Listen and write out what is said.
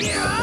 Yeah!